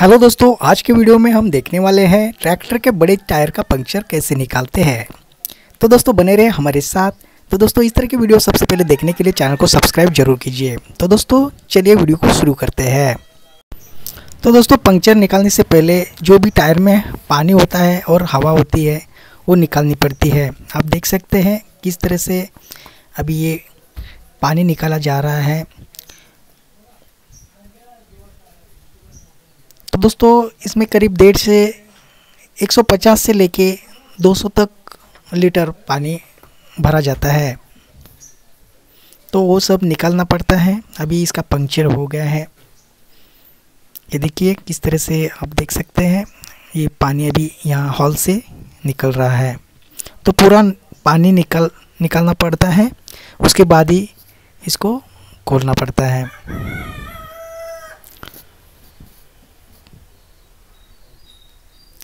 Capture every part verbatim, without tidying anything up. Hello दोस्तों, आज के वीडियो में हम देखने वाले हैं ट्रैक्टर के बड़े टायर का पंक्चर कैसे निकालते हैं। तो दोस्तों बने रहे हमारे साथ। तो दोस्तों इस तरह की वीडियो सबसे पहले देखने के लिए चैनल को सब्सक्राइब जरूर कीजिए। तो दोस्तों चलिए वीडियो को शुरू करते हैं। तो दोस्तों पंक्चर निकालने से पहले जो भी टायर में पानी होता है और हवा होती है वो निकालनी पड़ती है। आप देख सकते हैं किस तरह से अभी ये पानी निकाला जा रहा है। तो दोस्तों इसमें करीब डेढ़ से एक सौ पचास से लेके दो सौ तक लीटर पानी भरा जाता है, तो वो सब निकालना पड़ता है। अभी इसका पंक्चर हो गया है, ये देखिए किस तरह से आप देख सकते हैं ये पानी अभी यहाँ हॉल से निकल रहा है। तो पूरा पानी निकल निकालना पड़ता है, उसके बाद ही इसको खोलना पड़ता है।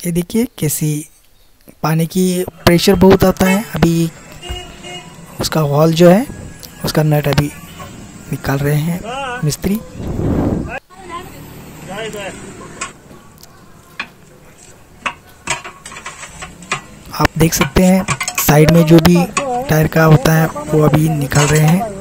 ये देखिए कैसी पानी की प्रेशर बहुत आता है। अभी उसका हॉल जो है उसका नट अभी निकाल रहे हैं मिस्त्री। आप देख सकते हैं साइड में जो भी टायर का होता है वो अभी निकाल रहे हैं।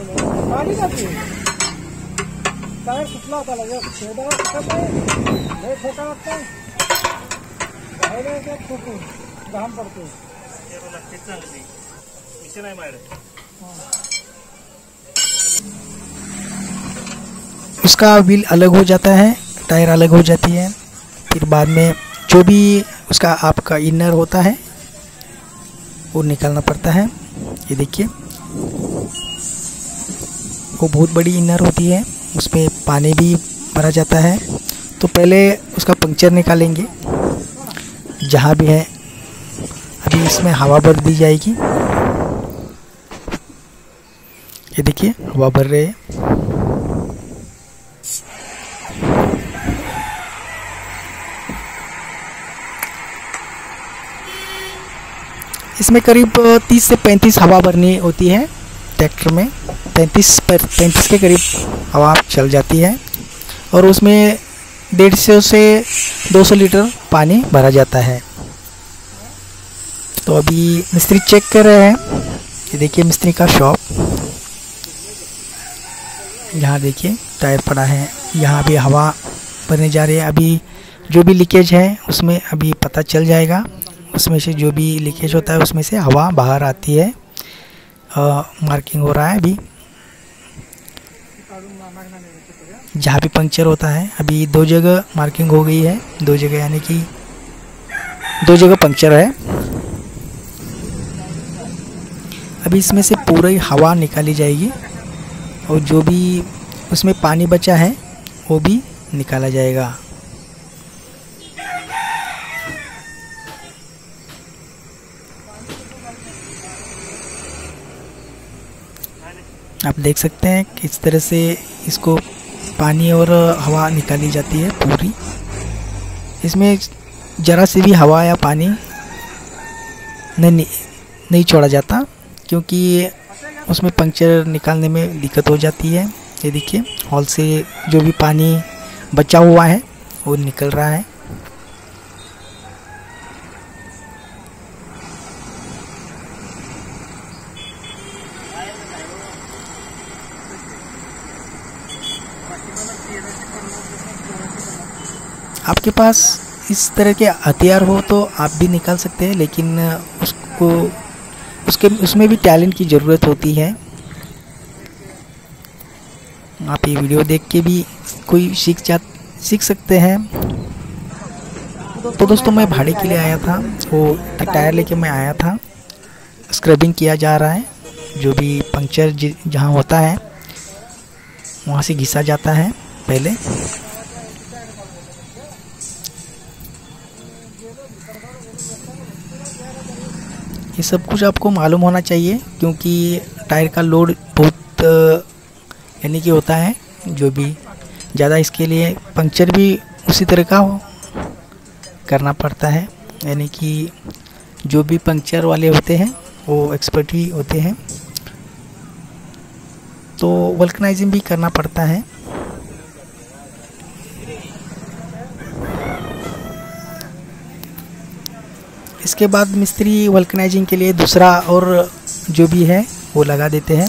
उसका व्हील अलग हो जाता है, टायर अलग हो जाती है, फिर बाद में जो भी उसका आपका इनर होता है वो निकालना पड़ता है। ये देखिए वो बहुत बड़ी इनर होती है, उसमें पानी भी भरा जाता है। तो पहले उसका पंक्चर निकालेंगे जहाँ भी है। अभी इसमें हवा भर दी जाएगी। ये देखिए हवा भर रही है। इसमें करीब तीस से पैंतीस हवा भरनी होती है ट्रैक्टर में। पैंतीस पैंतीस के करीब हवा चल जाती है और उसमें डेढ़ सौ से दो सौ लीटर पानी भरा जाता है। तो अभी मिस्त्री चेक कर रहे हैं। ये देखिए मिस्त्री का शॉप, यहाँ देखिए टायर पड़ा है, यहाँ भी हवा भरने जा रही है। अभी जो भी लीकेज है उसमें अभी पता चल जाएगा। उसमें से जो भी लीकेज होता है उसमें से हवा बाहर आती है। आ, मार्किंग हो रहा है अभी जहाँ भी पंक्चर होता है। अभी दो जगह मार्किंग हो गई है, दो जगह यानी कि दो जगह पंक्चर है। अभी इसमें से पूरी हवा निकाली जाएगी और जो भी उसमें पानी बचा है वो भी निकाला जाएगा। आप देख सकते हैं किस तरह से इसको पानी और हवा निकाली जाती है पूरी। इसमें ज़रा सी भी हवा या पानी नहीं नहीं छोड़ा जाता, क्योंकि उसमें पंक्चर निकालने में दिक्कत हो जाती है। ये देखिए हॉल से जो भी पानी बचा हुआ है वो निकल रहा है। आपके पास इस तरह के हथियार हो तो आप भी निकाल सकते हैं, लेकिन उसको उसके उसमें भी टैलेंट की ज़रूरत होती है। आप ये वीडियो देख के भी कोई सीख जा सीख सकते हैं। तो दोस्तों मैं भाड़े के लिए आया था, वो टायर लेके मैं आया था। स्क्रबिंग किया जा रहा है, जो भी पंक्चर जहाँ होता है वहाँ से घिसा जाता है पहले। ये सब कुछ आपको मालूम होना चाहिए, क्योंकि टायर का लोड बहुत यानी कि होता है जो भी ज़्यादा, इसके लिए पंक्चर भी उसी तरह का करना पड़ता है। यानी कि जो भी पंक्चर वाले होते हैं वो एक्सपर्ट ही होते हैं, तो वल्कनाइजिंग भी करना पड़ता है। इसके बाद मिस्त्री वल्कनाइजिंग के लिए दूसरा और जो भी है वो लगा देते हैं।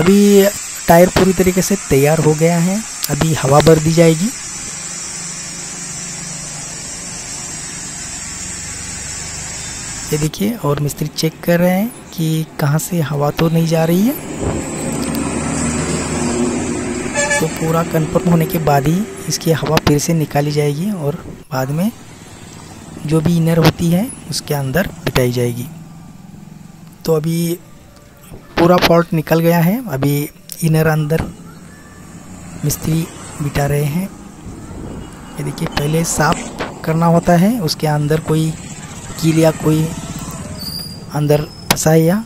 अभी टायर पूरी तरीके से तैयार हो गया है, अभी हवा भर दी जाएगी। ये देखिए, और मिस्त्री चेक कर रहे हैं कि कहाँ से हवा तो नहीं जा रही है, तो पूरा कंफर्म होने के बाद ही इसकी हवा फिर से निकाली जाएगी और बाद में जो भी इनर होती है उसके अंदर पिटाई जाएगी। तो अभी पूरा फॉल्ट निकल गया है, अभी इनर अंदर मिस्त्री बिठा रहे हैं। ये देखिए, पहले साफ करना होता है, उसके अंदर कोई कील या कोई अंदर फंसा या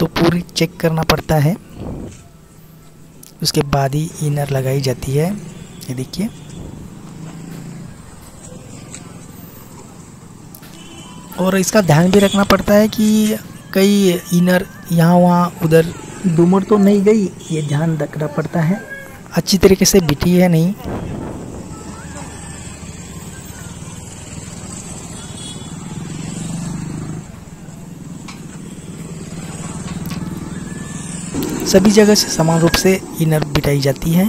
तो पूरी चेक करना पड़ता है, उसके बाद ही इनर लगाई जाती है। ये देखिए, और इसका ध्यान भी रखना पड़ता है कि कई इनर यहाँ वहाँ उधर दुमड़ तो नहीं गई, ये ध्यान रखना पड़ता है। अच्छी तरीके से बिटी है नहीं। सभी जगह से समान रूप से इनर बिटाई जाती है।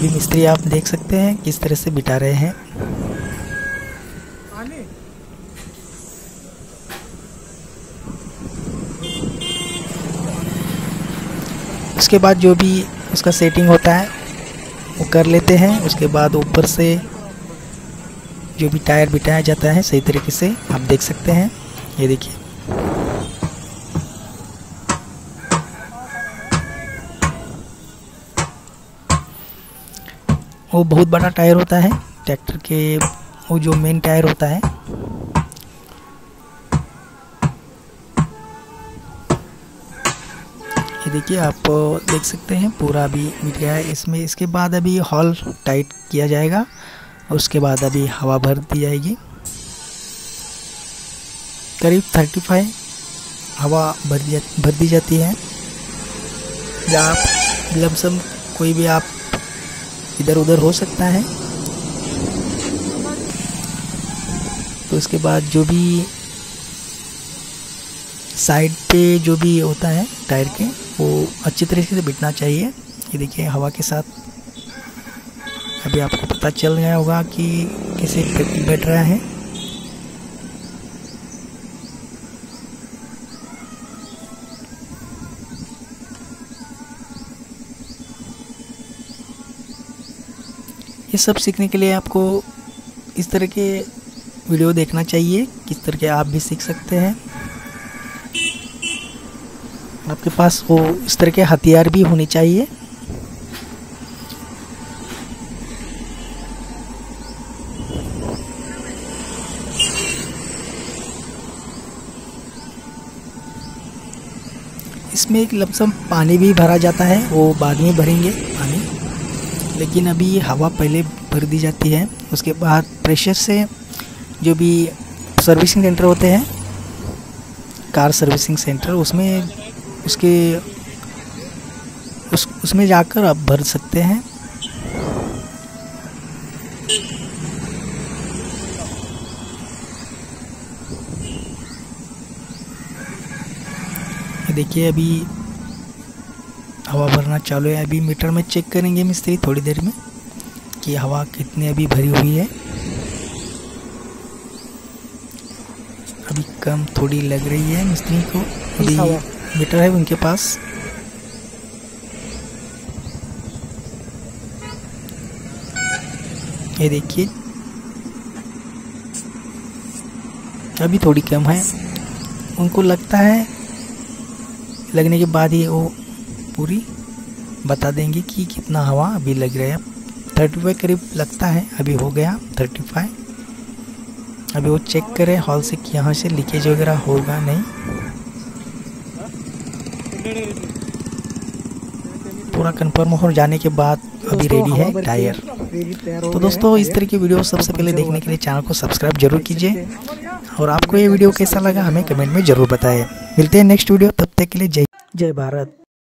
ये मिस्त्री आप देख सकते हैं किस तरह से बिटा रहे हैं। उसके बाद जो भी उसका सेटिंग होता है वो कर लेते हैं। उसके बाद ऊपर से जो भी टायर बिठाया जाता है सही तरीके से आप देख सकते हैं। ये देखिए, वो बहुत बड़ा टायर होता है ट्रैक्टर के, वो जो मेन टायर होता है। देखिए, आप देख सकते हैं पूरा अभी मिट गया है इसमें। इसके बाद अभी हॉल टाइट किया जाएगा और उसके बाद अभी हवा भर दी जाएगी। करीब पैंतीस हवा भर जा, भर दी जाती है। या आप लमसम कोई भी आप इधर उधर हो सकता है। तो इसके बाद जो भी साइड पे जो भी होता है टायर के, वो अच्छी तरीके से बिटना चाहिए। ये देखिए, हवा के साथ अभी आपको पता चल गया होगा कि कैसे बैठ रहा है। ये सब सीखने के लिए आपको इस तरह के वीडियो देखना चाहिए, किस तरह के आप भी सीख सकते हैं। आपके पास वो इस तरह के हथियार भी होने चाहिए। इसमें एक लमसम पानी भी भरा जाता है, वो बाद में भरेंगे पानी, लेकिन अभी हवा पहले भर दी जाती है। उसके बाद प्रेशर से जो भी सर्विसिंग सेंटर होते हैं, कार सर्विसिंग सेंटर, उसमें उसके उस उसमें जाकर आप भर सकते हैं। देखिए, अभी हवा भरना चालू है। अभी मीटर में चेक करेंगे मिस्त्री थोड़ी देर में कि हवा कितनी अभी भरी हुई है। अभी कम थोड़ी लग रही है मिस्त्री को, अभी मीटर है उनके पास। ये देखिए, अभी थोड़ी कम है। उनको लगता है, लगने के बाद ही वो पूरी बता देंगे कि कितना हवा अभी लग रहा है। थर्टी फाइव करीब लगता है, अभी हो गया थर्टी फाइव। अभी वो चेक करें हॉल से कि यहाँ से लीकेज वगैरह होगा नहीं। पूरा कंफर्म हो जाने के बाद अभी रेडी है टायर। तो दोस्तों, इस तरह की वीडियो सबसे पहले देखने के लिए चैनल को सब्सक्राइब जरूर कीजिए, और आपको ये वीडियो कैसा लगा हमें कमेंट में ज़रूर बताएं। मिलते हैं नेक्स्ट वीडियो, तब तक के लिए जय जय भारत।